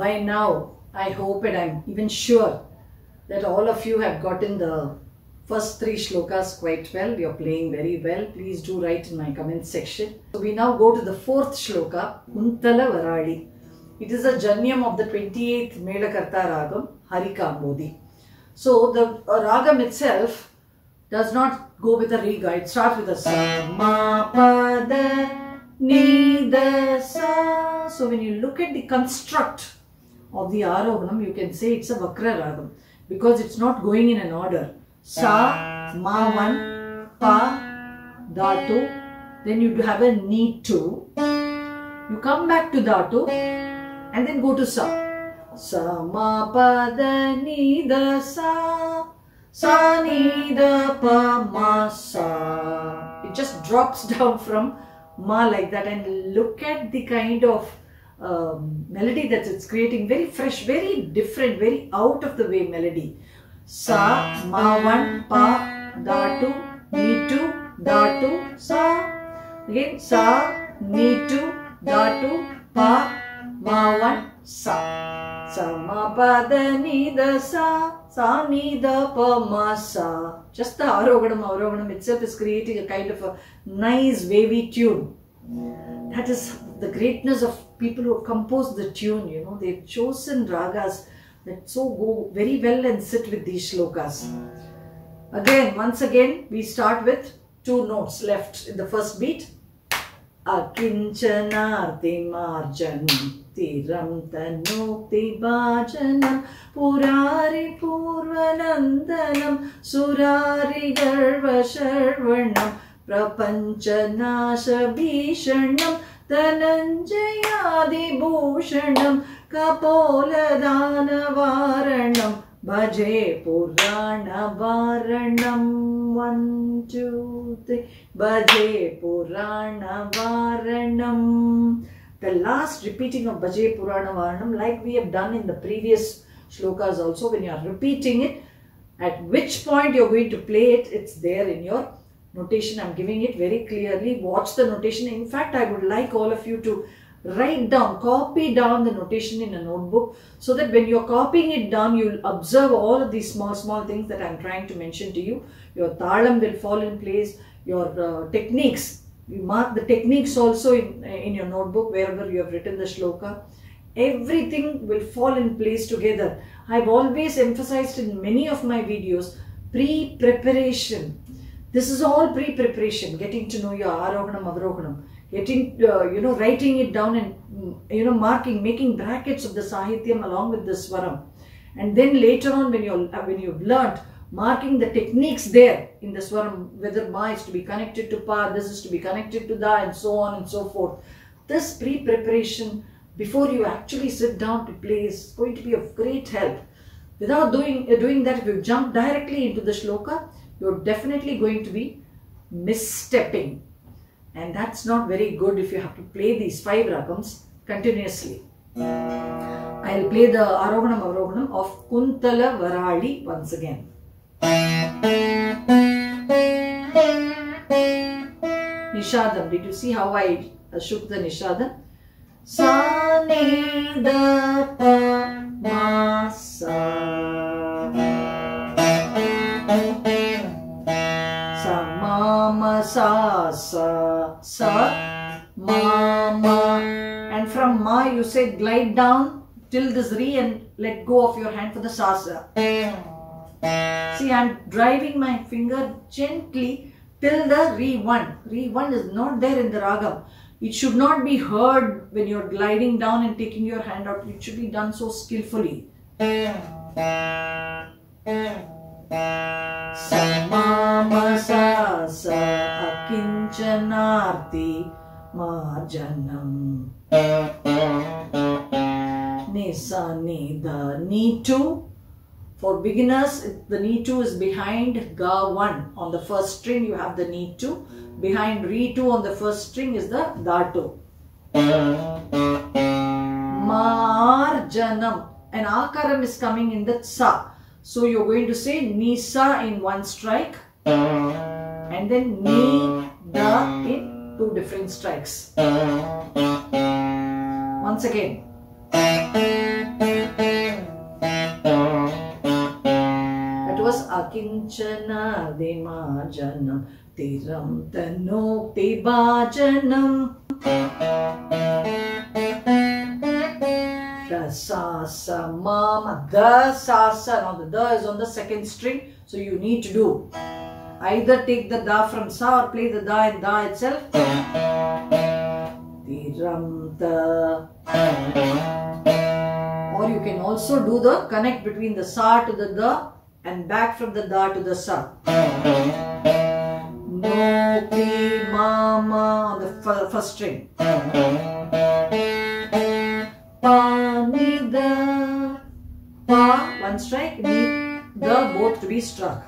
By now, I hope and I'm even sure that all of you have gotten the first three shlokas quite well. You're playing very well. Please do write in my comment section. So we now go to the fourth shloka, Kuntala Varali. It is a janyam of the 28th Melakarta Ragam, Harika Bodhi. So the ragam itself does not go with a riga. It starts with a sa. So when you look at the construct of the arohanam, you can say it's a vakra ragam because it's not going in an order. Sa, ma one, pa, dhatu. Then you have a ni two. You come back to dhatu and then go to sa. Sa ma pa da ni da sa, sa ni da pa ma sa. It just drops down from ma like that, and look at the kind of melody that it's creating. Very fresh, very different, very out of the way melody. Sa ma one pa da two ni two da two sa. Again sa ni two da two pa ma one sa. Sa ma pa da ni da sa, sa ni da pa ma sa. Just the arohanam itself is creating a kind of a nice wavy tune. That is the greatness of people who compose the tune, you know. They've chosen ragas that so go very well and sit with these shlokas. Again, once again, we start with two notes left in the first beat. Akinchanarthi marjanam. Tiram tanukti bhajanam, purari purvanandanam, surari garva sharvanam, prapanchanasha bhishanam, dhananjayadi bhushanam, kapoladana varanam, bhaje purana varanam. 1, 2, 3, bhaje purana varanam. The last repeating of Bhaje Purana Varanam, like we have done in the previous shlokas also, when you are repeating it, at which point you are going to play it, it's there in your notation. I am giving it very clearly. Watch the notation. In fact, I would like all of you to write down, copy down the notation in a notebook, so that when you are copying it down, you will observe all of these small things that I am trying to mention to you. Your talam will fall in place, your techniques. You mark the techniques also in your notebook, wherever you have written the shloka. Everything will fall in place together. I've always emphasized in many of my videos, pre-preparation. This is all pre-preparation, getting to know your arohanam, avarohanam, getting, writing it down and, marking, making brackets of the sahityam along with the swaram. And then later on, when you've learnt, marking the techniques there in the swaram, whether ma is to be connected to pa, this is to be connected to da, and so on and so forth. This pre-preparation before you actually sit down to play is going to be of great help. Without doing that, if you jump directly into the shloka, you're definitely going to be misstepping. And that's not very good if you have to play these 5 ragams continuously. I'll play the Arohanam Avarohanam of Kuntala Varali once again. Nishadam. Did you see how I shook the nishadam? Sa ni da pa ma sa. Sa ma ma sa sa. Sa ma ma. And from ma you say glide down till this re and let go of your hand for the sa sa. See, I am driving my finger gently till the re1. Re1 is not there in the ragam. It should not be heard when you are gliding down and taking your hand out. It should be done so skillfully. Sa ma ma sa sa akinchanarthi marjanam. Ni sa ni da ni tu. For beginners, the Ni2 is behind Ga1. On the first string, you have the Ni2. Behind Re2 on the first string is the Da2. Marjanam. An Akaram is coming in the Sa. So you're going to say Nisa in one strike. And then Ni, Da in 2 different strikes. Once again. That was Akinchana Vimajana Tiram Tanokti Bhajanam Dasasa Mama Dasasa. Now the Da is on the second string, so you need to do either take the Da from Sa or play the Da in Da itself. Tiram Da. Or you can also do the connect between the Sa to the Da and back from the Da to the Sa. Noti Mama on the first string. Pa, ni, da. Pa, one strike, ni, da, both to be struck.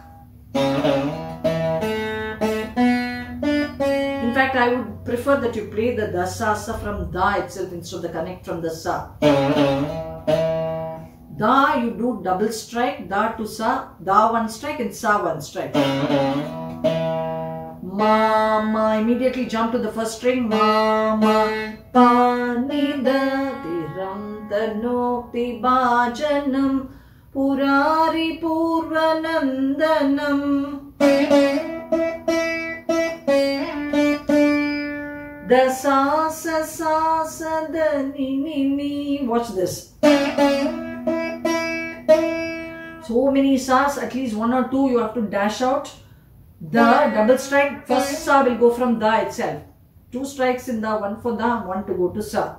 In fact, I would prefer that you play the da, sa, sa from da itself instead of the connect from the sa. Da, you do double strike, da to sa, da one strike and sa one strike. Ma, ma, immediately jump to the first string, ma, ma, pa, ni, da. Tanokti bhajanam purari purvanandanam dasa sa sa sa da ni ni ni. Watch this. So many sas, at least one or two you have to dash out. Da double strike, first sa will go from da itself. Two strikes in da, one for da, one to go to sa.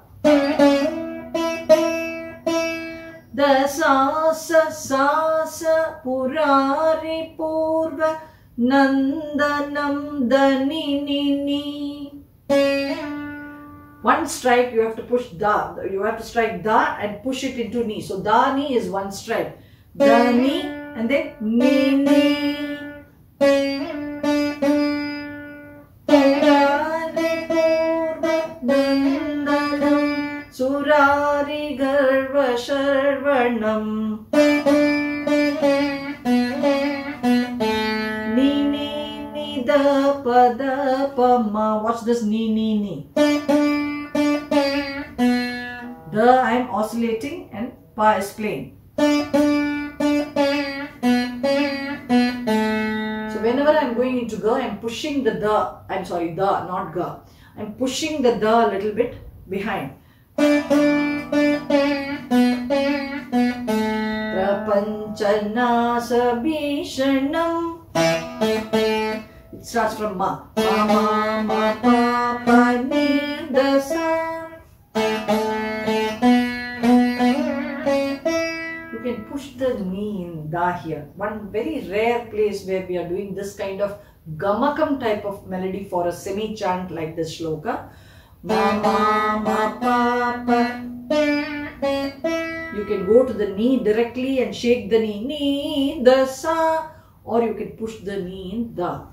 Da sa sa sa sa purari purva nandanam da ni ni ni. One strike you have to push da. You have to strike da and push it into ni. So da ni is one strike. Da ni and then ni ni. Purari purva nandanam surari garva shara. Nam ni ni ni da pa ma. Watch this ni ni ni. Da I am oscillating and pa is playing. So whenever I am going into ga, I am pushing the da. I am sorry, da, not ga. I am pushing the da a little bit behind. Panchana sabhishanam. It starts from ma. Ma ma ma pa pa ni da sa. You can push the ni in da here. One very rare place where we are doing this kind of gamakam type of melody for a semi chant like this shloka. Ma ma ma pa pa. You can go to the knee directly and shake the knee, knee, da, sa, or you can push the knee in da.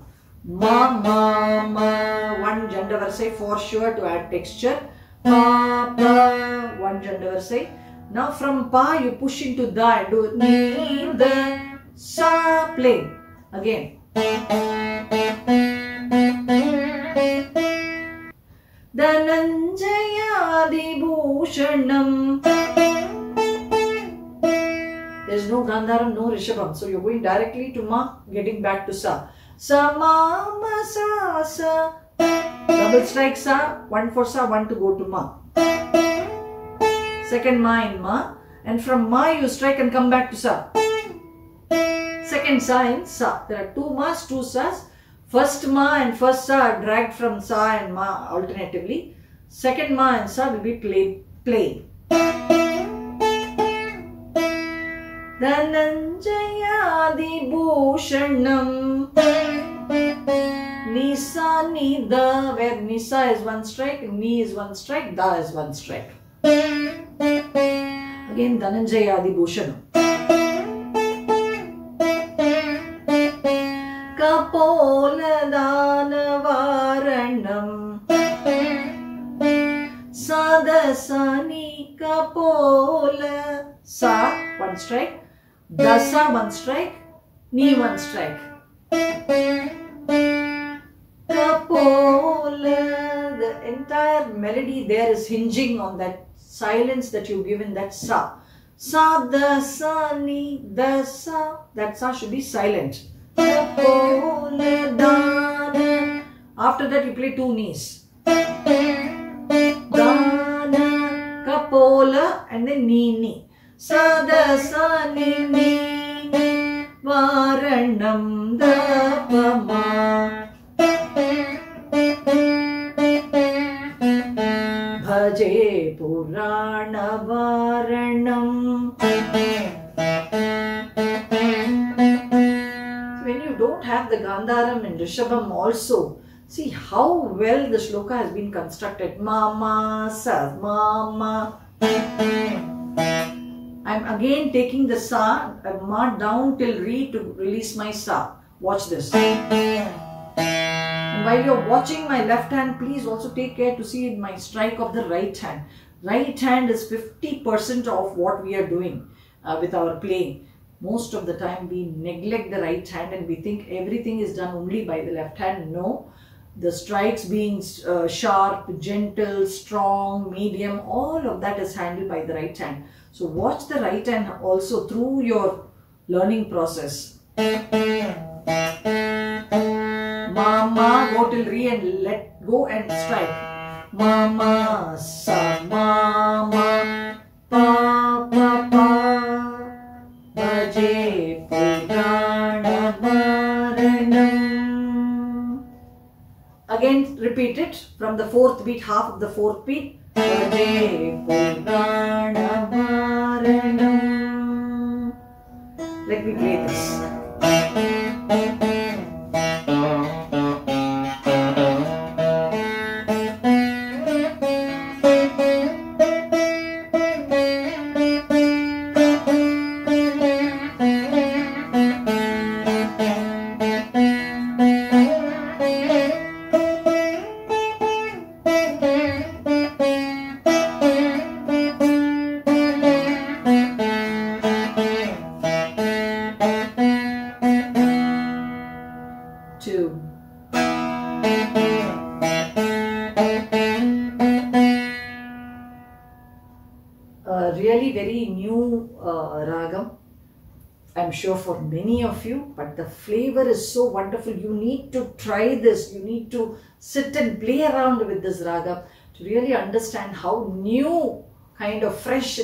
Ma, ma, ma, one Jandavarsai for sure to add texture. Pa, pa, one Jandavarsai. Now from pa you push into da and do knee, da, sa, play. Again. Dhananjayadi Bhushanam. There is no Gandharam, no Rishabham. So you are going directly to Ma, getting back to Sa. Sa, Ma, Ma, Sa, Sa. Double strike Sa, one for Sa, one to go to Ma. Second Ma in Ma. And from Ma you strike and come back to Sa. Second Sa in Sa. There are two Ma's, two Sa's. First Ma and first Sa are dragged from Sa and Ma alternatively. Second Ma and Sa will be played. Dhananjayadi Bhushanam. Nisa, ni, da, where Nisa is one strike, Ni is one strike, Da is one strike. Again, Dhananjayadi Bhushanam. Kapola Dhanavaranam. Sadasani Kapola. Sa, one strike. Dasa one strike, ni one strike. Kapola. The entire melody there is hinging on that silence that you give in that sa. Sa, da, sa, ni, da, sa. That sa should be silent. After that you play two knees. Kapola and then ni, ni. Sa, da, sa, ni, ni. Varanam, da, pa, ma. Bhaje Purana Varanam. So when you don't have the Gandharam and Rishabham also, see how well the shloka has been constructed. Mama, sa, mama. I'm again taking the sa, I've marked down till re to release my sa. Watch this. While you're watching my left hand, please also take care to see my strike of the right hand. Right hand is 50% of what we are doing with our playing. Most of the time we neglect the right hand and we think everything is done only by the left hand. No, the strikes being sharp, gentle, strong, medium, all of that is handled by the right hand. So watch the right hand also through your learning process. Mama, go till re and let go and strike. Mama, sa, mama, pa, pa, pa. Bhaje Purana Varanam. Again, repeat it from the fourth beat, half of the fourth beat. Bhaje Purana Varanam. Let me play this. I'm sure for many of you, but the flavor is so wonderful. You need to try this. You need to sit and play around with this raga to really understand how new and fresh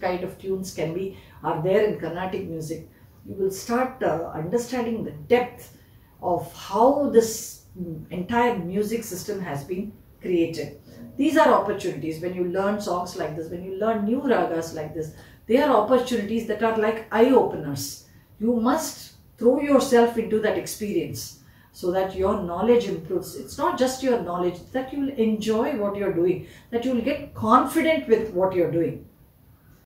kind of tunes can be are there in Carnatic music. You will start understanding the depth of how this entire music system has been created. These are opportunities when you learn songs like this, when you learn new ragas like this. They are opportunities that are like eye-openers. You must throw yourself into that experience so that your knowledge improves. It's not just your knowledge, that you will enjoy what you're doing, that you will get confident with what you're doing.